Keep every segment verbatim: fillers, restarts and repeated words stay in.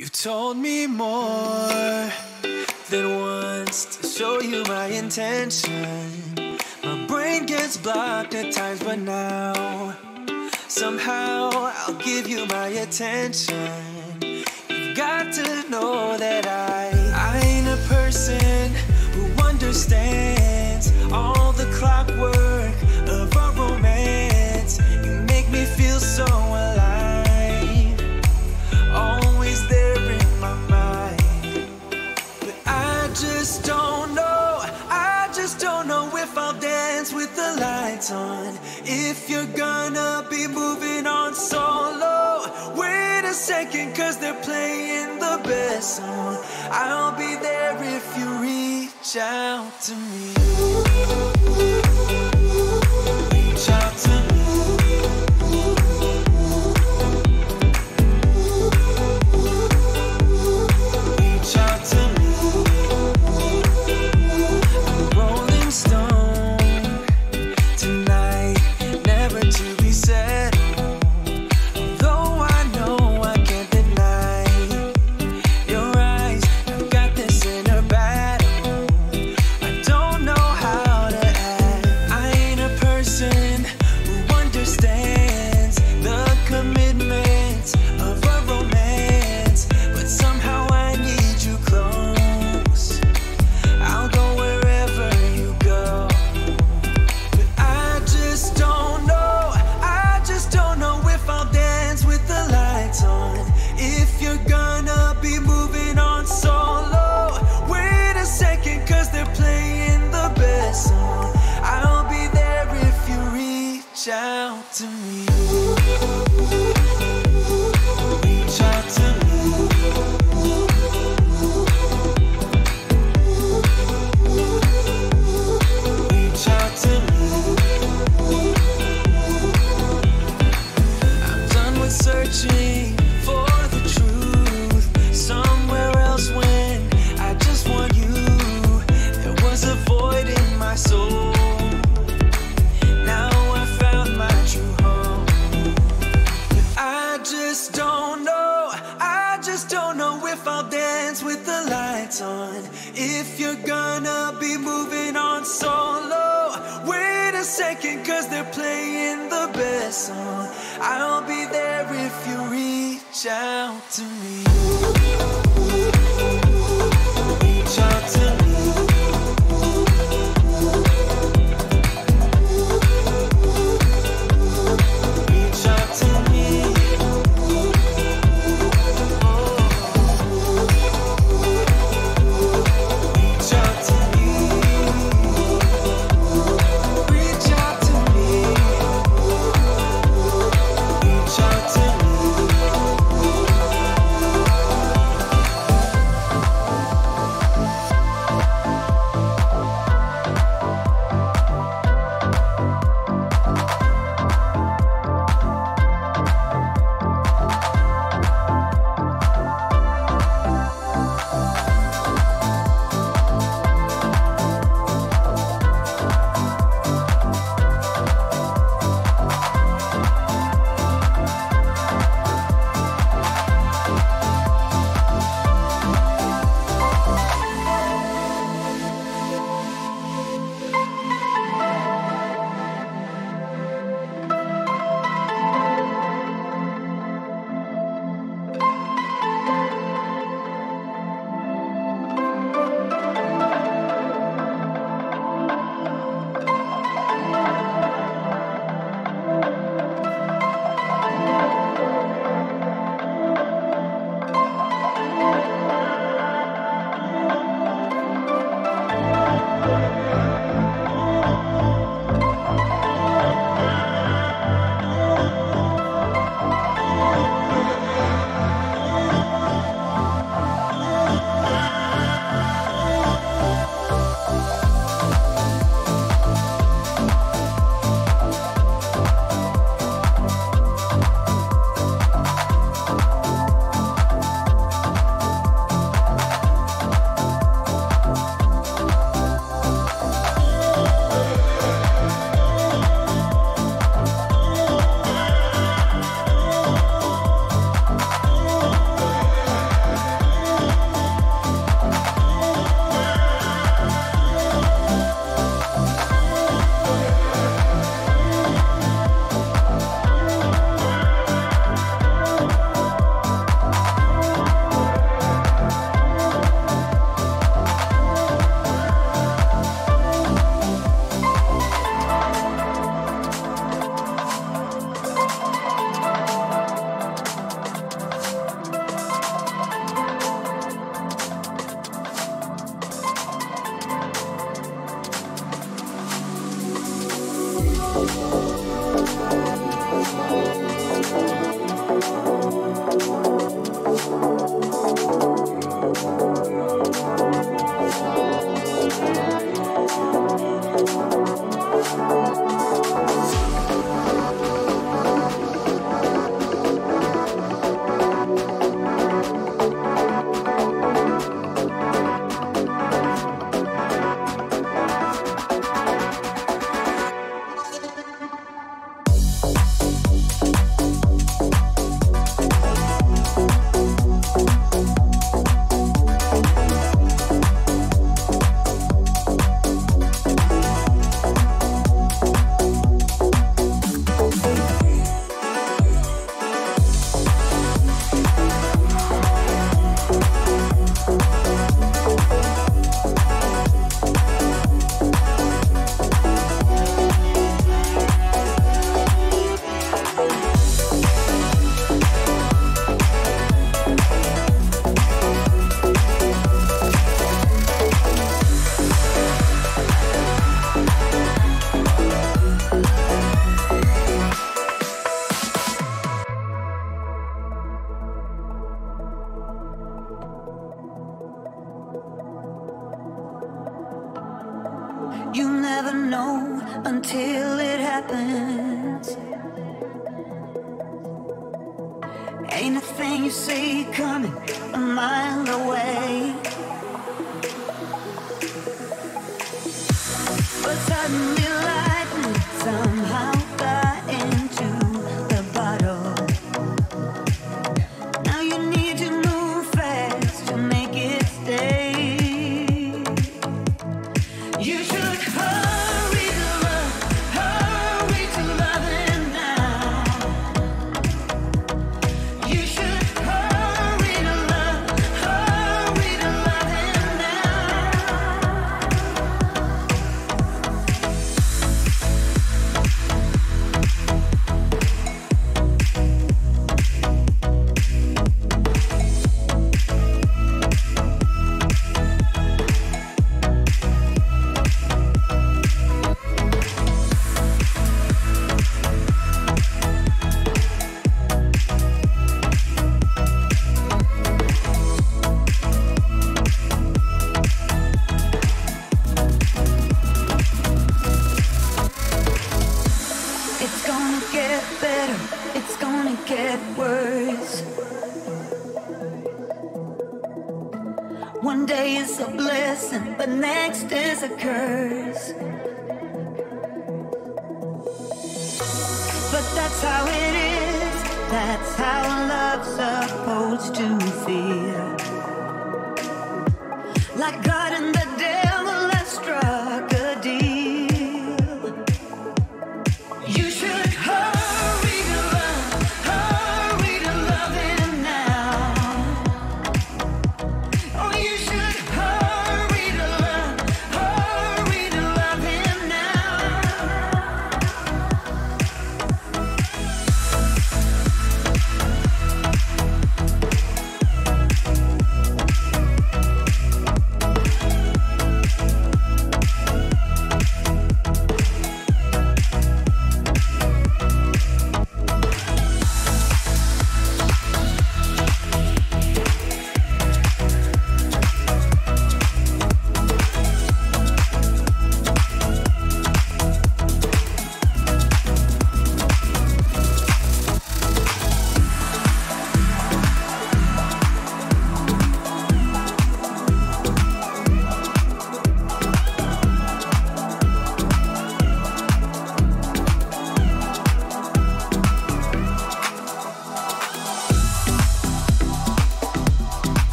You've told me more than once to show you my intention. My brain gets blocked at times, but now somehow I'll give you my attention. You've got to know that I I ain't a person who understands all the clockwork of our romance. You make me feel so alive, always there in my mind. But I just don't know, I just don't know if I'll dance with the lights on, if you're gonna be moving on solo. Wait a second, cause they're playing the best song. I'll be there if you reach out to me. Out to me. Reach out to me. Reach out to me. I'm done with searching for the truth somewhere else when I just want you. There was a void in my soul. On, if you're gonna be moving on solo, wait a second, cause they're playing the best song. I'll be there if you reach out to me. Reach out to me.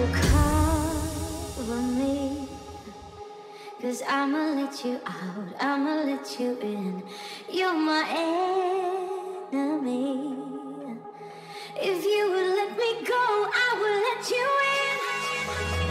So cover me, 'cause I'ma let you out, I'ma let you in. You're my enemy. If you would let me go, I would let you in. Wait.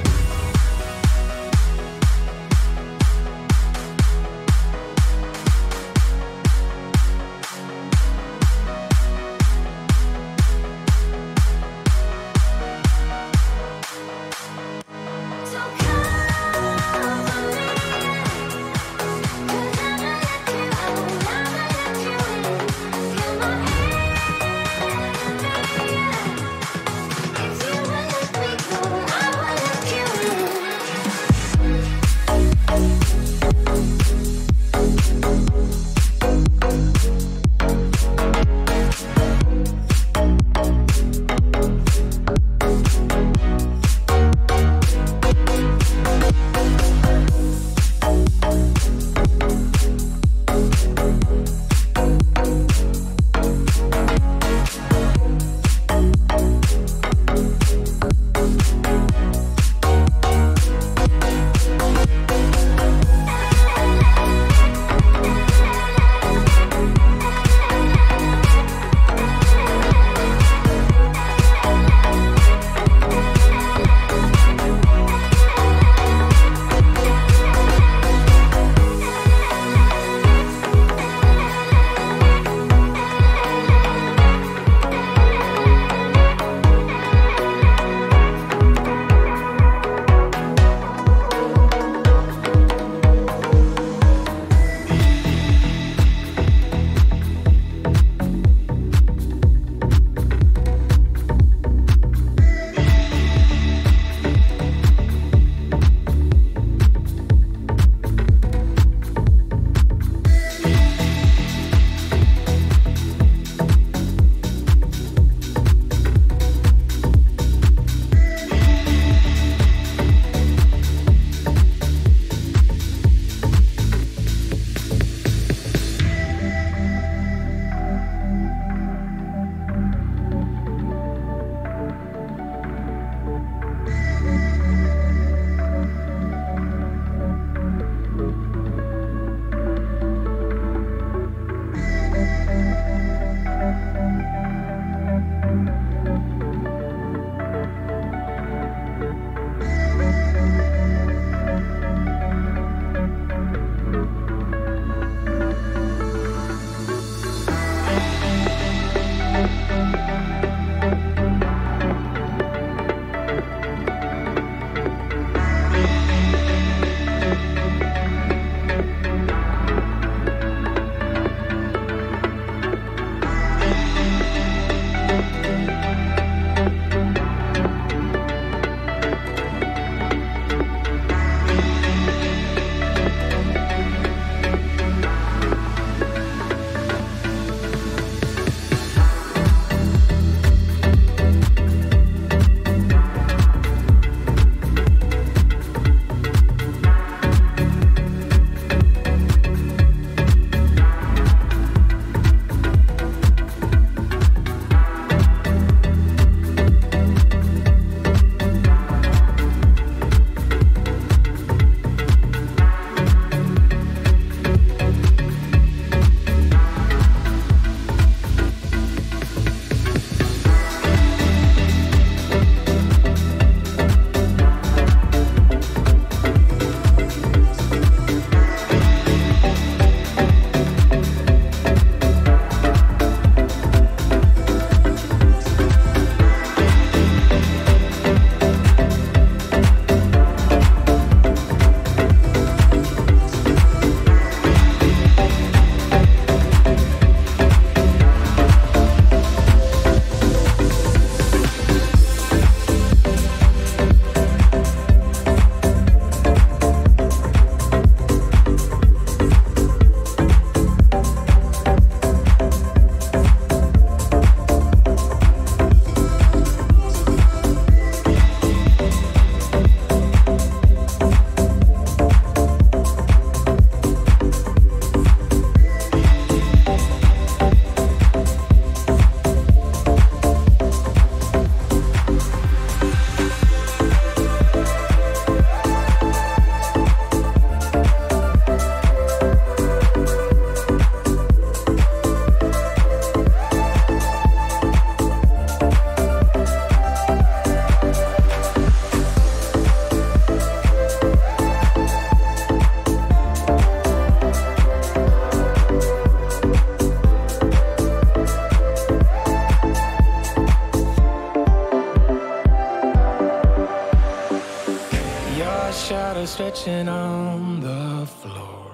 are stretching on the floor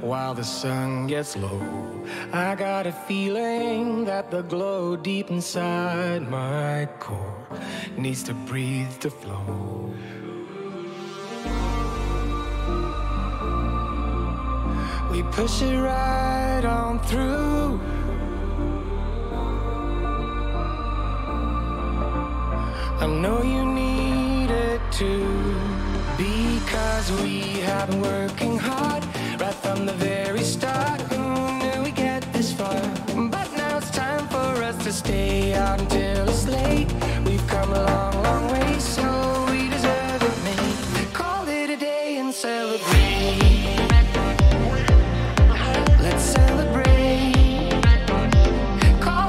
while the sun gets low. I got a feeling that the glow deep inside my core needs to breathe to flow. We push it right on through. I know you need it too, because we have been working hard right from the very start. Who knew we get this far? But now it's time for us to stay out until it's late. We've come a long, long way, so we deserve it, mate. Call it a day and celebrate. Let's celebrate. Call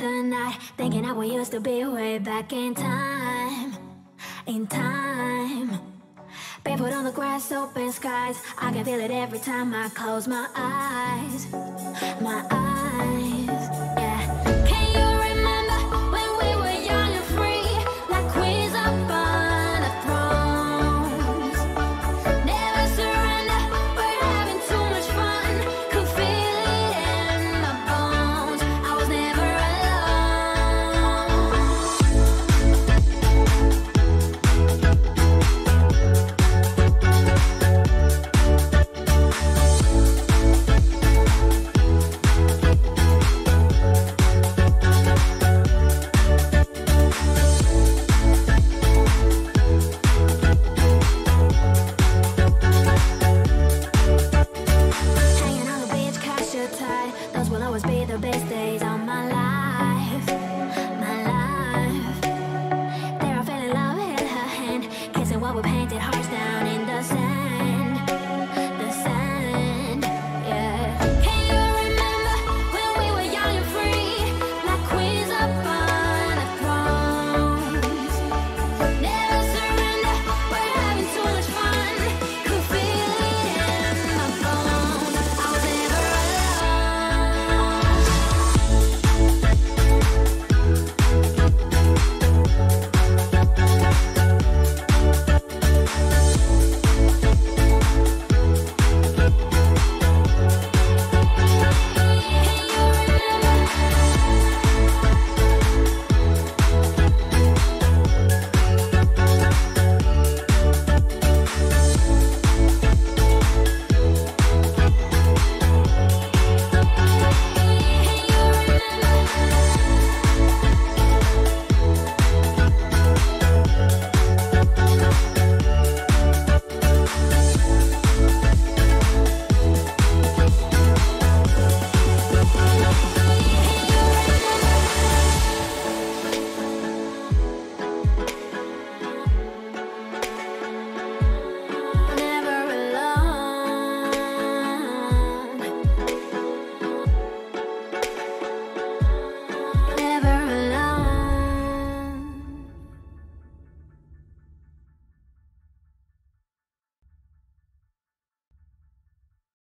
the night, thinking how we used to be way back in time, in time. Barefoot on the grass, open skies, I can feel it every time I close my eyes, my eyes.